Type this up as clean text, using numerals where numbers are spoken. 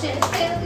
Shit.